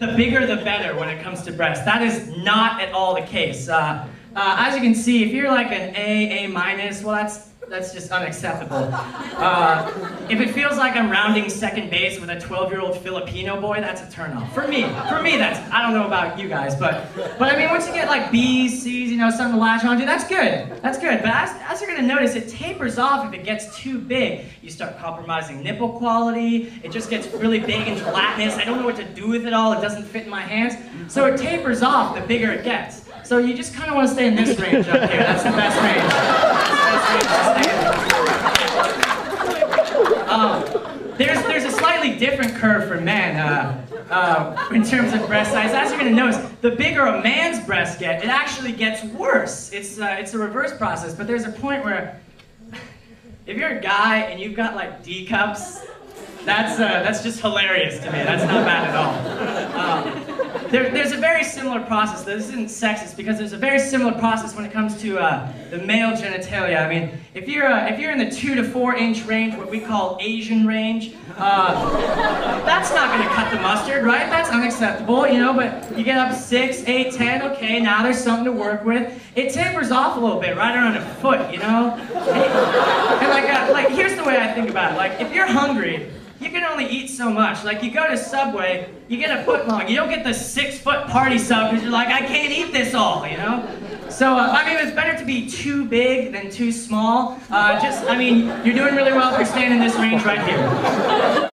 The bigger the better when it comes to breasts. That is not at all the case. As you can see, if you're like an A minus, well that's just unacceptable. If it feels like I'm rounding second base with a 12-year-old Filipino boy, that's a turnoff. For me, that's, I don't know about you guys, but I mean, once you get like B's, C's, you know, something to latch onto, that's good. But as you're gonna notice, it tapers off if it gets too big. You start compromising nipple quality, it just gets really big and gelatinous, I don't know what to do with it all, it doesn't fit in my hands. So it tapers off the bigger it gets. So you just kind of want to stay in this range up here, that's the best range. There's a slightly different curve for men in terms of breast size. As you're going to notice, the bigger a man's breasts get, it actually gets worse. It's a reverse process, but there's a point where if you're a guy and you've got like D cups, that's just hilarious to me. That's not bad at all. There's a very similar process. This isn't sexist because there's a very similar process when it comes to the male genitalia. I mean, if you're in the 2 to 4 inch range, what we call Asian range, that's not going to cut the mustard, right? That's unacceptable, you know. But you get up 6, 8, 10. Okay, now there's something to work with. It tapers off a little bit, right around a foot, you know. And like here's the way I think about it. Like if you're hungry, you can only eat so much. Like, you go to Subway, you get a foot long. You don't get the 6-foot party sub because you're like, I can't eat this all, you know? So, I mean, it's better to be too big than too small. Just, I mean, you're doing really well if you're staying in this range right here.